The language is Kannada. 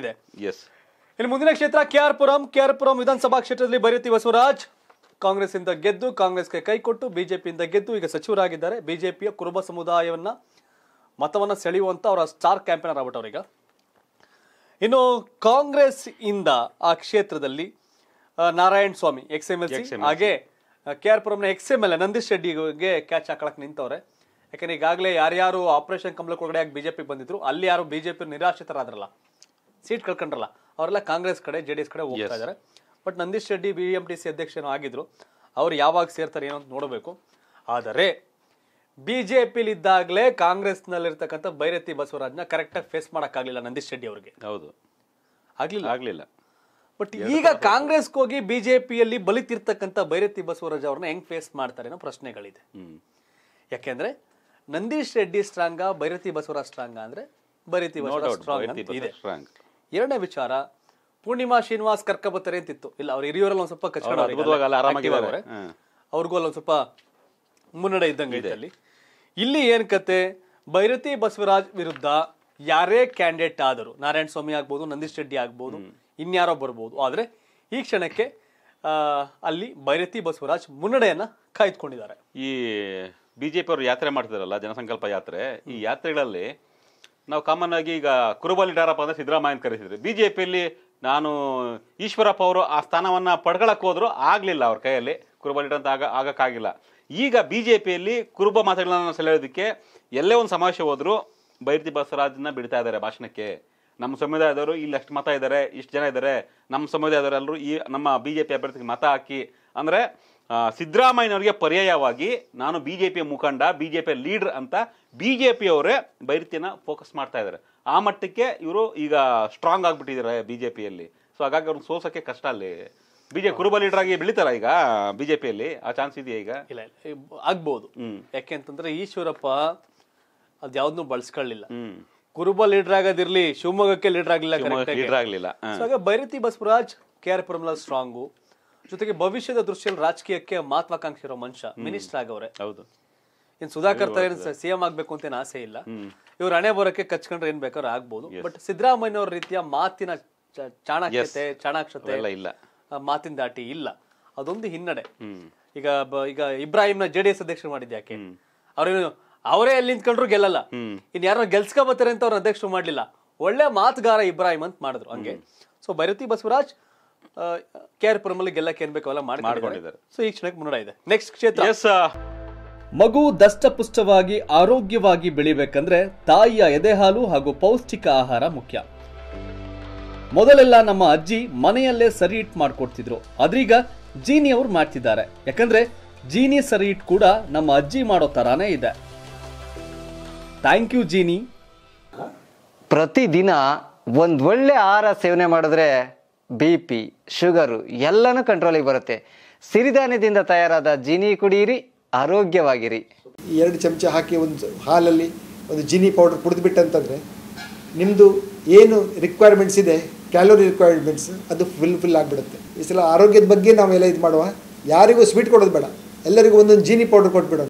ಇದೆ. ಎಸ್, ಇನ್ನು ಮುಂದಿನ ಕ್ಷೇತ್ರ ಕೆ ಆರ್ ಪುರಂ ವಿಧಾನಸಭಾ ಕ್ಷೇತ್ರದಲ್ಲಿ ಬರೆಯುತ್ತಿ ಬಸವರಾಜ್ ಕಾಂಗ್ರೆಸ್ ಇಂದ ಗೆದ್ದು, ಕಾಂಗ್ರೆಸ್ಗೆ ಕೈಕೊಟ್ಟು ಬಿಜೆಪಿಯಿಂದ ಗೆದ್ದು ಈಗ ಸಚಿವರಾಗಿದ್ದಾರೆ. ಬಿಜೆಪಿಯ ಕುರುಬ ಸಮುದಾಯವನ್ನ ಮತವನ್ನ ಸೆಳೆಯುವಂತ ಅವರ ಸ್ಟಾರ್ ಕ್ಯಾಂಪೇನರ್ ಆಗ್ಬಿಟ್ಟವ್ರೀಗ. ಇನ್ನು ಕಾಂಗ್ರೆಸ್ ಇಂದ ಆ ಕ್ಷೇತ್ರದಲ್ಲಿ ನಾರಾಯಣ ಸ್ವಾಮಿ XMLC ಹಾಗೆ KR ಪುರಂನ XMLA ನಂದೀಶ್ ರೆಡ್ಡಿಗೆ ಕ್ಯಾಚ್ ಹಾಕೊಳಕ್ ನಿಂತವ್ರೆ. ಯಾಕಂದ್ರೆ ಈಗಾಗಲೇ ಯಾರ್ಯಾರು ಆಪರೇಷನ್ ಕಮಲ ಕೊಳಗಡೆ ಆಗಿ ಬಿಜೆಪಿಗೆ ಬಂದಿದ್ರು, ಅಲ್ಲಿ ಯಾರು ಬಿಜೆಪಿ ನಿರಾಶ್ರಿತರಾದ್ರಲ್ಲ, ಸೀಟ್ ಕಳ್ಕೊಂಡ್ರಲ್ಲ, ಅವರೆಲ್ಲ ಕಾಂಗ್ರೆಸ್ ಕಡೆ JDS ಕಡೆ ಹೋಗ್ತಾ ಇದಾರೆ. ಬಟ್ ನಂದೀಶ್ ರೆಡ್ಡಿ BMTC ಅಧ್ಯಕ್ಷನೂ ಆಗಿದ್ರು, ಅವ್ರು ಯಾವಾಗ ಸೇರ್ತಾರೆ ಏನೋ ಅಂತ ನೋಡಬೇಕು. ಆದರೆ ಬಿಜೆಪಿಲಿದ್ದಾಗಲೇ ಕಾಂಗ್ರೆಸ್ನಲ್ಲಿರ್ತಕ್ಕಂಥ ಬೈರತಿ ಬಸವರಾಜ್ನ ಕರೆಕ್ಟಾಗಿ ಫೇಸ್ ಮಾಡೋಕ್ಕಾಗಲಿಲ್ಲ ನಂದೀಶ್ ರೆಡ್ಡಿ ಅವ್ರಿಗೆ. ಹೌದು, ಆಗಲಿಲ್ಲ. ಬಟ್ ಈಗ ಕಾಂಗ್ರೆಸ್ಗೆ ಹೋಗಿ ಬಿಜೆಪಿಯಲ್ಲಿ ಬಲಿತಿರ್ತಕ್ಕಂಥ ಬೈರತಿ ಬಸವರಾಜ್ ಅವ್ರನ್ನ ಹೆಂಗ್ ಫೇಸ್ ಮಾಡ್ತಾರೆ ಅನ್ನೋ ಪ್ರಶ್ನೆಗಳಿದೆ. ಯಾಕೆಂದ್ರೆ ನಂದೀಶ್ ರೆಡ್ಡಿ ಸ್ಟ್ರಾಂಗ, ಬೈರತಿ ಬಸವರಾಜ್ ಸ್ಟ್ರಾಂಗ ಅಂದ್ರೆ ಬೈರತಿ ಬಸವರಾಜ್ ಸ್ಟ್ರಾಂಗ್ ಇದೆ. ಎರಡನೇ ವಿಚಾರ, ಪೂರ್ಣಿಮಾ ಶ್ರೀನಿವಾಸ್ ಕರ್ಕಬತ್ತರೆ ಅಂತಿತ್ತು, ಇಲ್ಲ ಅವ್ರ ಹಿರಿಯವರಲ್ಲಿ ಒಂದ್ ಸ್ವಲ್ಪ ಕಚ್ಚಾಡೋರು, ಅವ್ರಿಗೂ ಅಲ್ಲೊಂದ್ ಸ್ವಲ್ಪ ಮುನ್ನಡೆ ಇದ್ದಂಗೆ ಇದೆ. ಇಲ್ಲಿ ಏನ್ ಕತೆ, ಬೈರತಿ ಬಸವರಾಜ್ ವಿರುದ್ಧ ಯಾರೇ ಕ್ಯಾಂಡಿಡೇಟ್ ಆದರೂ, ನಾರಾಯಣ ಸ್ವಾಮಿ ಆಗ್ಬೋದು, ನಂದೀಶ್ ರೆಡ್ಡಿ ಆಗ್ಬೋದು, ಇನ್ಯಾರೋ ಬರ್ಬೋದು, ಆದ್ರೆ ಈ ಕ್ಷಣಕ್ಕೆ ಅಲ್ಲಿ ಬೈರತಿ ಬಸವರಾಜ್ ಮುನ್ನಡೆಯನ್ನ ಕಾಯ್ದುಕೊಂಡಿದ್ದಾರೆ. ಈ ಬಿಜೆಪಿ ಅವರು ಯಾತ್ರೆ ಮಾಡ್ತಿದಾರಲ್ಲ, ಜನಸಂಕಲ್ಪ ಯಾತ್ರೆ, ಈ ಯಾತ್ರೆಗಳಲ್ಲಿ ನಾವು ಕಾಮನ್ ಆಗಿ ಈಗ ಕುರುಬ ಲೀಡರಪ್ಪ ಅಂದ್ರೆ ಸಿದ್ದರಾಮಯ್ಯ ಅಂತ ಕರೀತಿದ್ರು. ಬಿಜೆಪಿಯಲ್ಲಿ ನಾನು ಈಶ್ವರಪ್ಪ ಅವರು ಆ ಸ್ಥಾನವನ್ನ ಪಡ್ಕೊಳಕ್ ಹೋದ್ರು, ಆಗ್ಲಿಲ್ಲ ಅವ್ರ ಕೈಯಲ್ಲಿ, ಕುರುಬ ಲೀಡರ್ ಅಂತ ಆಗಕ್ಕಾಗಿಲ್ಲ. ಈಗ ಬಿಜೆಪಿಯಲ್ಲಿ ಕುರುಬ ಮಾತುಗಳನ್ನ ಸೆಳೆಯೋದಕ್ಕೆ ಎಲ್ಲೇ ಒಂದು ಸಮಾವೇಶ ಹೋದ್ರು ಬೈರತಿ ಬಸವರಾಜ್ನ ಬಿಡ್ತಾ ಇದ್ದಾರೆ ಭಾಷಣಕ್ಕೆ. ನಮ್ಮ ಸಮುದಾಯದವರು ಇಲ್ಲಿ ಅಷ್ಟು ಮತ ಇದ್ದಾರೆ, ಇಷ್ಟು ಜನ ಇದ್ದಾರೆ, ನಮ್ಮ ಸಮುದಾಯದವರೆಲ್ಲರೂ ಈ ನಮ್ಮ ಬಿಜೆಪಿ ಅಭ್ಯರ್ಥಿಗೆ ಮತ ಹಾಕಿ ಅಂದರೆ ಸಿದ್ದರಾಮಯ್ಯನವರಿಗೆ ಪರ್ಯಾಯವಾಗಿ ನಾನು BJP ಮುಖಂಡ, BJP ಲೀಡರ್ ಅಂತ BJPಯವರೇ ಬೈರತಿನ ಫೋಕಸ್ ಮಾಡ್ತಾ ಇದ್ದಾರೆ. ಆ ಮಟ್ಟಕ್ಕೆ ಇವರು ಈಗ ಸ್ಟ್ರಾಂಗ್ ಆಗಿಬಿಟ್ಟಿದ್ದಾರೆ BJPಯಲ್ಲಿ. ಸೊ ಹಾಗಾಗಿ ಅವ್ರನ್ನ ಸೋಸೋಕ್ಕೆ ಕಷ್ಟ. ಅಲ್ಲಿ ಬಿಜೆಪಿ ಕುರುಬ ಲೀಡರ್ ಆಗಿ ಬೆಳಿತಾರ ಈಗ ಬಿಜೆಪಿಯಲ್ಲಿ, ಆ ಚಾನ್ಸ್ ಇದೆಯಾ? ಈಗ ಇಲ್ಲ, ಆಗ್ಬೋದು. ಯಾಕೆಂತಂದ್ರೆ ಈಶ್ವರಪ್ಪ ಅದ್ಯಾವ್ದನ್ನೂ ಬಳಸ್ಕೊಳ್ಳಿಲ್ಲ. ಕುರುಬ ಲೀಡರ್ ಆಗೋದಿರ್ಲಿ, ಶಿವಮೊಗ್ಗಕ್ಕೆ ಲೀಡರ್ ಆಗಲಿಲ್ಲ. ಬೈರತಿ ಬಸವರಾಜ್ KR ಪುರಂಲ ಸ್ಟ್ರಾಂಗು, ಜೊತೆಗೆ ಭವಿಷ್ಯದ ದೃಷ್ಟಿಯಲ್ಲಿ ರಾಜಕೀಯಕ್ಕೆ ಮಹತ್ವಾಕಾಂಕ್ಷಿ ಇರೋ ಮನುಷ್ಯ, ಮಿನಿಸ್ಟರ್ ಆಗವ್ರೆ. ಹೌದು, ಇನ್ ಸುಧಾಕರ್ CM ಆಗ್ಬೇಕು ಅಂತ ಏನ್ ಆಸೆ ಇಲ್ಲ. ಇವ್ರು ಹಣೆ ಬರೋಕೆ ಕಚ್ಕೊಂಡ್ರೆ ಏನ್ ಬೇಕಾದ್ರೂ ಆಗ್ಬೋದು. ಬಟ್ ಸಿದ್ದರಾಮಯ್ಯ ಅವ್ರ ರೀತಿಯ ಮಾತಿನ ಚಾಣಾಕ್ಷತೆ ಇಲ್ಲ, ಮಾತಿನ ದಾಟಿ ಇಲ್ಲ, ಅದೊಂದು ಹಿನ್ನಡೆ. ಈಗ ಈಗ ಇಬ್ರಾಹಿಂನ JDS ಅಧ್ಯಕ್ಷರು ಮಾಡಿದ್ದೆ, ಯಾಕೆ ಅವ್ರೇನು ಅವರೇ ಎಲ್ಲಿ ನಿಂತ್ಕೊಂಡ್ರು ಗೆಲ್ಲಲ್ಲ, ಇನ್ ಯಾರನ್ನ ಗೆಲ್ಸ್ಕೊ ಬರ್ತಾರೆ ಅಂತ ಅವ್ರ ಅಧ್ಯಕ್ಷರು ಮಾಡ್ಲಿಲ್ಲ, ಒಳ್ಳೆ ಮಾತುಗಾರ ಇಬ್ರಾಹಿಂ ಅಂತ ಮಾಡಿದ್ರು. ಹಂಗೆ ಸೊ ಬೈರತಿ ಬಸವರಾಜ್ KR ಪುರಂಲ್ಲಿ ಗೆಲ್ಲಕ್ಕೆ ಏನ್ ಬೇಕು ಅವೆಲ್ಲ ಮಾಡ್ಕೊಂಡಿದ್ದಾರೆ. ಸೊ ಈ ಕ್ಷಣಕ್ಕೆ ಮುನ್ನಡೆ ಇದೆ. ನೆಕ್ಸ್ಟ್ ಕ್ಷೇತ್ರ, ಮಗು ದಷ್ಟಪುಷ್ಟವಾಗಿ ಆರೋಗ್ಯವಾಗಿ ಬೆಳಿಬೇಕಂದ್ರೆ ತಾಯಿಯ ಎದೆ ಹಾಲು ಹಾಗೂ ಪೌಷ್ಟಿಕ ಆಹಾರ ಮುಖ್ಯ. ಮೊದಲೆಲ್ಲ ನಮ್ಮ ಅಜ್ಜಿ ಮನೆಯಲ್ಲೇ ಸರಿ ಹಿಟ್ ಮಾಡ್ಕೊಡ್ತಿದ್ರು, ಅದ್ರೀಗ ಜೀನಿ ಅವ್ರು ಮಾಡ್ತಿದ್ದಾರೆ. ಯಾಕಂದ್ರೆ ಜೀನಿ ಸರಿ ಹಿಟ್ ಕೂಡ ನಮ್ಮ ಅಜ್ಜಿ ಮಾಡೋ ತರಾನೇ ಇದೆ. Thank you Jeeni. ಪ್ರತಿದಿನ ಒಂದು ಒಳ್ಳೆ ಆಹಾರ ಸೇವನೆ ಮಾಡಿದ್ರೆ BP, ಶುಗರು ಎಲ್ಲನೂ ಕಂಟ್ರೋಲಿಗೆ ಬರುತ್ತೆ. ಸಿರಿಧಾನ್ಯದಿಂದ ತಯಾರಾದ ಜೀನಿ ಕುಡಿಯಿರಿ, ಆರೋಗ್ಯವಾಗಿರಿ. 2 ಚಮಚ ಹಾಕಿ ಒಂದು ಹಾಲಲ್ಲಿ ಒಂದು ಜೀನಿ ಪೌಡರ್ ಕುಡಿದ್ಬಿಟ್ಟಂತಂದರೆ ನಿಮ್ಮದು ಏನು ರಿಕ್ವೈರ್ಮೆಂಟ್ಸ್ ಇದೆ, ಕ್ಯಾಲೋರಿ ರಿಕ್ವೈರ್ಮೆಂಟ್ಸ್, ಅದು ಫುಲ್ ಆಗಿಬಿಡುತ್ತೆ. ಈ ಸಲ ಆರೋಗ್ಯದ ಬಗ್ಗೆ ನಾವೆಲ್ಲ ಇದು ಮಾಡುವ, ಯಾರಿಗೂ ಸ್ವೀಟ್ ಕೊಡೋದು ಬೇಡ, ಎಲ್ಲರಿಗೂ ಒಂದೊಂದು ಜೀನಿ ಪೌಡರ್ ಕೊಟ್ಬಿಡೋಣ.